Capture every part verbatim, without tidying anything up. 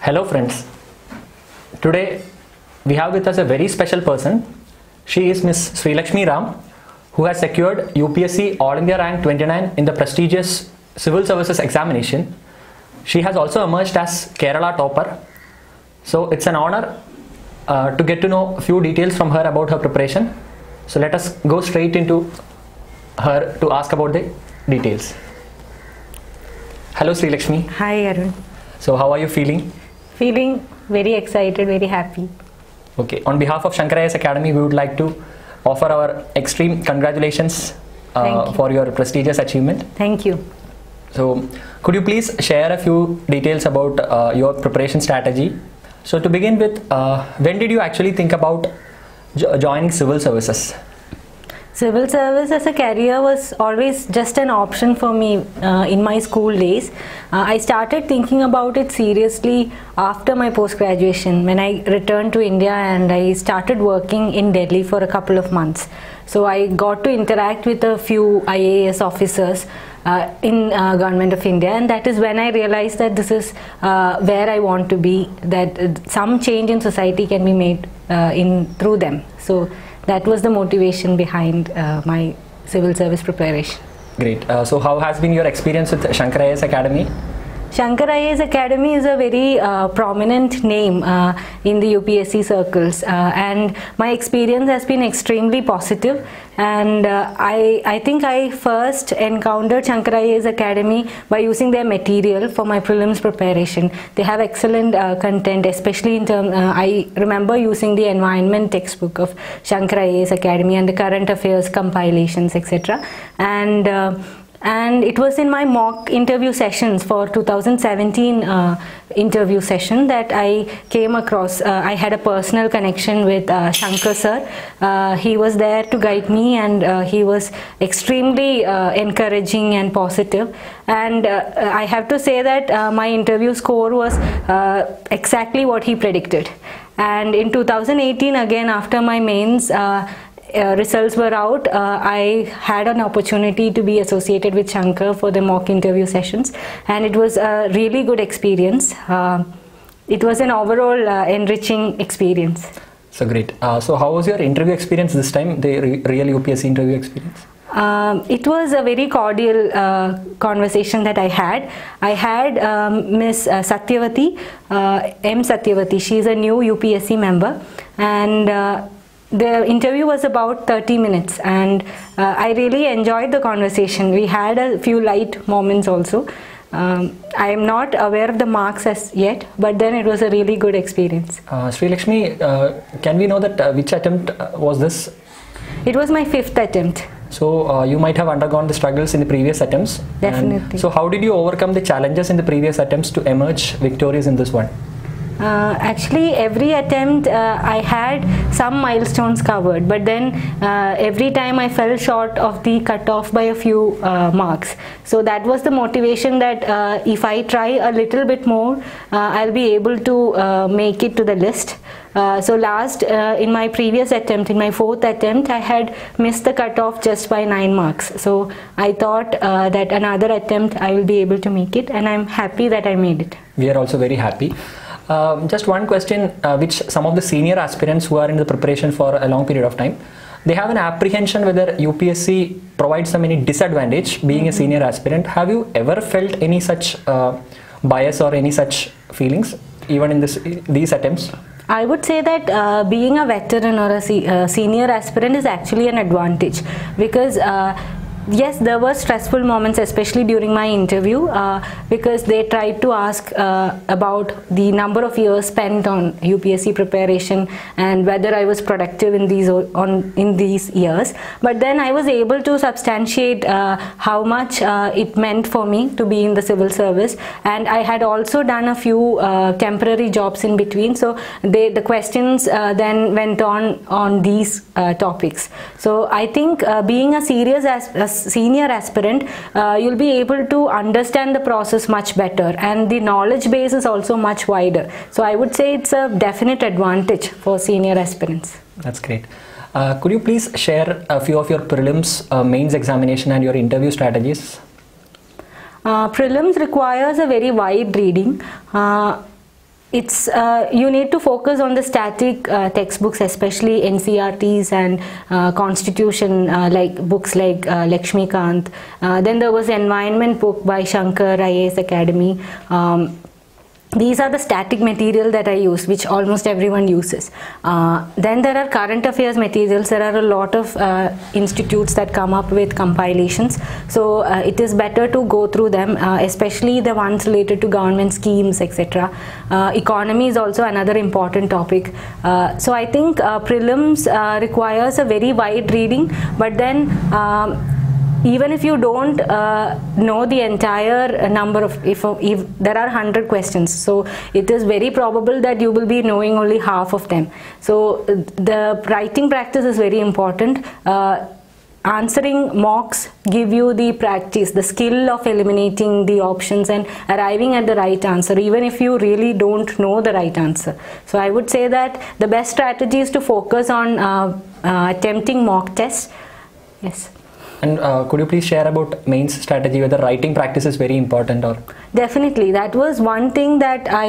Hello friends, today we have with us a very special person. She is Miss Sreelakshmi Ram, who has secured U P S C All India Rank twenty-nine in the prestigious Civil Services examination. She has also emerged as Kerala topper. So it's an honor uh, to get to know a few details from her about her preparation. So let us go straight into her to ask about the details. Hello Sreelakshmi. Hi Arun. So how are you feeling? Feeling very excited, very happy. Okay, on behalf of Shankar I A S Academy, we would like to offer our extreme congratulations uh, you. for your prestigious achievement. Thank you. So, could you please share a few details about uh, your preparation strategy? So, to begin with, uh, when did you actually think about jo joining civil services? Civil service as a career was always just an option for me uh, in my school days. Uh, I started thinking about it seriously after my post-graduation when I returned to India and I started working in Delhi for a couple of months. So I got to interact with a few I A S officers uh, in uh, Government of India, and that is when I realized that this is uh, where I want to be, that uh, some change in society can be made uh, in through them. So that was the motivation behind uh, my civil service preparation. Great. Uh, so how has been your experience with Shankar I A S Academy? Shankar I A S Academy is a very uh, prominent name uh, in the U P S C circles, uh, and my experience has been extremely positive, and uh, I, I think I first encountered Shankar I A S Academy by using their material for my prelims preparation. They have excellent uh, content, especially in terms, uh, I remember using the environment textbook of Shankar I A S Academy and the current affairs compilations, et cetera. And uh, And it was in my mock interview sessions for two thousand seventeen uh, interview session that I came across. Uh, I had a personal connection with uh, Shankar sir. Uh, he was there to guide me, and uh, he was extremely uh, encouraging and positive. And uh, I have to say that uh, my interview score was uh, exactly what he predicted. And in two thousand eighteen, again after my mains, uh, Uh, results were out, uh, I had an opportunity to be associated with Shankar for the mock interview sessions, and it was a really good experience. Uh, it was an overall uh, enriching experience. So great. Uh, so how was your interview experience this time, the re real U P S C interview experience? Um, it was a very cordial uh, conversation that I had. I had um, Miss Satyavati, uh, M Satyavati. She is a new U P S C member, and uh, the interview was about thirty minutes, and uh, I really enjoyed the conversation. We had a few light moments also. Um, I am not aware of the marks as yet, but then it was a really good experience. Uh, Sreelakshmi, uh, can we know that uh, which attempt was this? It was my fifth attempt. So uh, you might have undergone the struggles in the previous attempts. Definitely. And so how did you overcome the challenges in the previous attempts to emerge victorious in this one? Uh, actually, every attempt uh, I had some milestones covered, but then uh, every time I fell short of the cutoff by a few uh, marks. So that was the motivation that uh, if I try a little bit more, uh, I'll be able to uh, make it to the list. Uh, so last, uh, in my previous attempt, in my fourth attempt, I had missed the cutoff just by nine marks. So I thought uh, that another attempt I will be able to make it, and I'm happy that I made it. We are also very happy. Uh, just one question uh, which some of the senior aspirants who are in the preparation for a long period of time, they have an apprehension whether U P S C provides them any disadvantage being mm-hmm. a senior aspirant. Have you ever felt any such uh, bias or any such feelings even in this, these attempts? I would say that uh, being a veteran or a se uh, senior aspirant is actually an advantage, because uh, yes, there were stressful moments, especially during my interview, uh, because they tried to ask uh, about the number of years spent on U P S C preparation and whether I was productive in these on in these years. But then I was able to substantiate uh, how much uh, it meant for me to be in the civil service, and I had also done a few uh, temporary jobs in between. So they, the questions uh, then went on on these uh, topics. So I think uh, being a serious as a senior aspirant, uh, you'll be able to understand the process much better, and the knowledge base is also much wider. So I would say it's a definite advantage for senior aspirants. That's great. Uh, could you please share a few of your prelims, uh, mains examination and your interview strategies? Uh, prelims requires a very wide reading. Uh, it's uh, you need to focus on the static uh, textbooks, especially N C R Ts and uh, Constitution uh, like books like uh, Lakshmikanth. Uh, then there was Environment book by Shankar I A S Academy. Um, These are the static material that I use, which almost everyone uses. Uh, then there are current affairs materials. There are a lot of uh, institutes that come up with compilations. So uh, it is better to go through them, uh, especially the ones related to government schemes, et cetera. Uh, economy is also another important topic. Uh, so I think uh, prelims uh, requires a very wide reading, but then um, even if you don't uh, know the entire number of, if, if there are one hundred questions, so it is very probable that you will be knowing only half of them. So the writing practice is very important. Uh, answering mocks give you the practice, the skill of eliminating the options and arriving at the right answer, even if you really don't know the right answer. So I would say that the best strategy is to focus on uh, uh, attempting mock tests. Yes. And uh, could you please share about mains strategy, whether writing practice is very important or? Definitely, that was one thing that I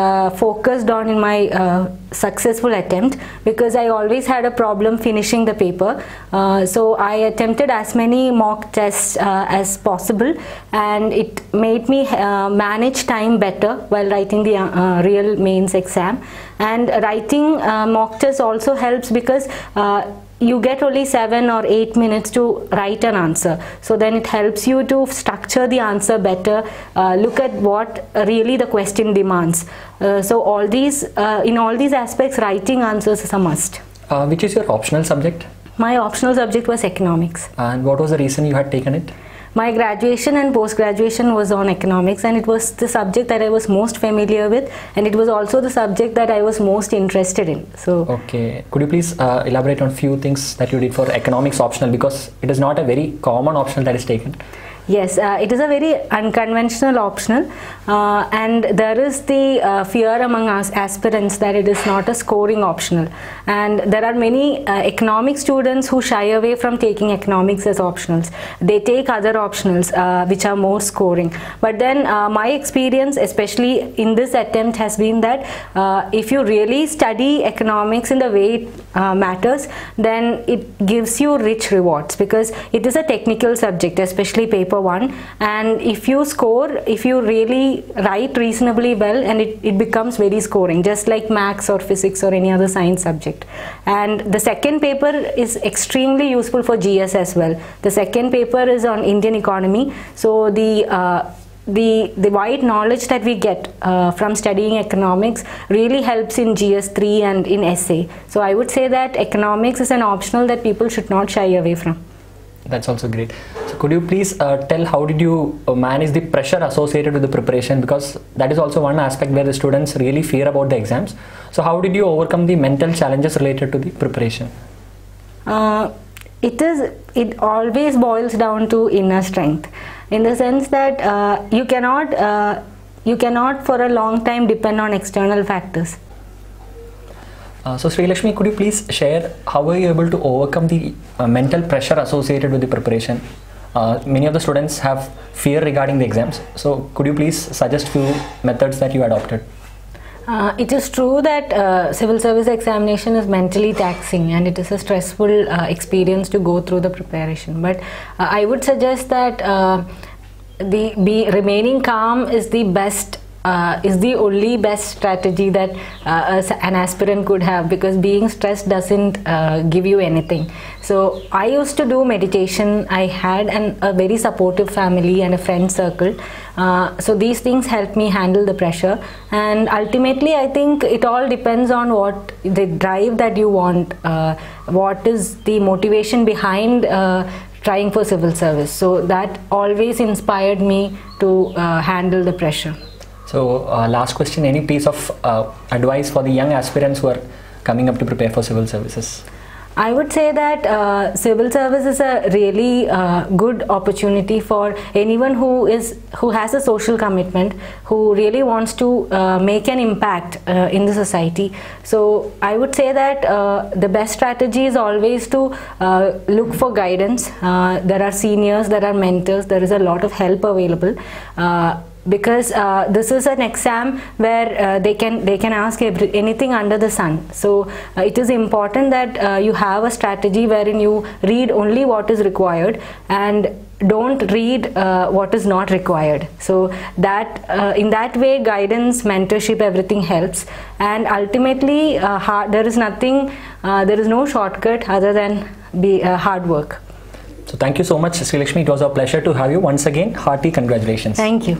uh, focused on in my uh, successful attempt, because I always had a problem finishing the paper. Uh, so I attempted as many mock tests uh, as possible, and it made me uh, manage time better while writing the uh, real mains exam. And writing uh, mock tests also helps, because uh, you get only seven or eight minutes to write an answer. So then it helps you to structure the answer better, uh, look at what really the question demands. Uh, so all these, uh, in all these aspects, writing answers is a must. Uh, which is your optional subject? My optional subject was economics. And what was the reason you had taken it? My graduation and post-graduation was on economics, and it was the subject that I was most familiar with, and it was also the subject that I was most interested in. So, okay, could you please uh, elaborate on few things that you did for economics optional, because it is not a very common optional that is taken? Yes, uh, it is a very unconventional optional, uh, and there is the uh, fear among us aspirants that it is not a scoring optional, and there are many uh, economic students who shy away from taking economics as optionals. They take other optionals uh, which are more scoring, but then uh, my experience, especially in this attempt, has been that uh, if you really study economics in the way it uh, matters, then it gives you rich rewards, because it is a technical subject, especially paper one, and if you score, if you really write reasonably well, and it, it becomes very scoring, just like maths or physics or any other science subject. And the second paper is extremely useful for G S as well. The second paper is on Indian economy. So the uh, the the wide knowledge that we get uh, from studying economics really helps in G S three and in S A. So I would say that economics is an optional that people should not shy away from. That's also great. So could you please uh, tell how did you uh, manage the pressure associated with the preparation, because that is also one aspect where the students really fear about the exams. So how did you overcome the mental challenges related to the preparation? Uh, it is, it always boils down to inner strength, in the sense that uh, you cannot, uh, you cannot for a long time depend on external factors. Uh, so Sreelakshmi, could you please share how were you able to overcome the uh, mental pressure associated with the preparation? Uh, many of the students have fear regarding the exams. So could you please suggest few methods that you adopted? Uh, it is true that uh, civil service examination is mentally taxing, and it is a stressful uh, experience to go through the preparation. But uh, I would suggest that uh, the be remaining calm is the best Uh, is the only best strategy that uh, an aspirant could have, because being stressed doesn't uh, give you anything. So I used to do meditation. I had an, a very supportive family and a friend circle. Uh, so these things helped me handle the pressure, and ultimately I think it all depends on what the drive that you want, uh, what is the motivation behind uh, trying for civil service. So that always inspired me to uh, handle the pressure. So uh, last question, any piece of uh, advice for the young aspirants who are coming up to prepare for civil services? I would say that uh, civil service is a really uh, good opportunity for anyone who is who has a social commitment, who really wants to uh, make an impact uh, in the society. So I would say that uh, the best strategy is always to uh, look for guidance. Uh, there are seniors, there are mentors, there is a lot of help available. Uh, because uh, this is an exam where uh, they can they can ask every, anything under the sun. So uh, it is important that uh, you have a strategy wherein you read only what is required and don't read uh, what is not required. So that uh, in that way, guidance, mentorship, everything helps. And ultimately, uh, hard, there is nothing, uh, there is no shortcut other than be uh, hard work. So thank you so much, Sreelakshmi. It was a pleasure to have you once again. Hearty congratulations. Thank you.